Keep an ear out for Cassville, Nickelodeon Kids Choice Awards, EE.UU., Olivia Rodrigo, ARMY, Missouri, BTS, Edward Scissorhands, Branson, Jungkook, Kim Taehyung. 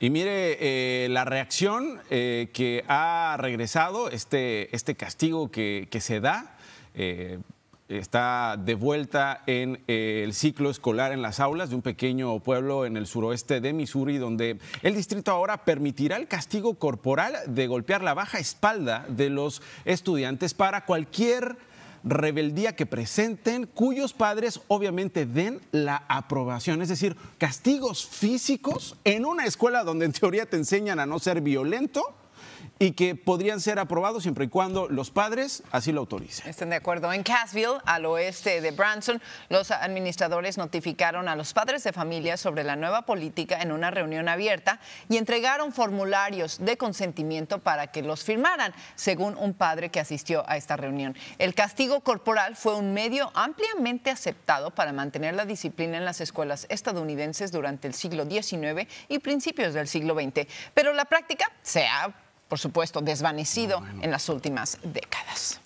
Y mire la reacción que ha regresado este castigo que se da. Está de vuelta en el ciclo escolar en las aulas de un pequeño pueblo en el suroeste de Missouri, donde el distrito ahora permitirá el castigo corporal de golpear la baja espalda de los estudiantes para cualquier rebeldía que presenten, cuyos padres obviamente den la aprobación. Es decir, castigos físicos en una escuela donde en teoría te enseñan a no ser violento, y que podrían ser aprobados siempre y cuando los padres así lo autoricen. Están de acuerdo. En Cassville, al oeste de Branson, los administradores notificaron a los padres de familia sobre la nueva política en una reunión abierta y entregaron formularios de consentimiento para que los firmaran, según un padre que asistió a esta reunión. El castigo corporal fue un medio ampliamente aceptado para mantener la disciplina en las escuelas estadounidenses durante el siglo XIX y principios del siglo XX, pero la práctica se ha, por supuesto, desvanecido en las últimas décadas.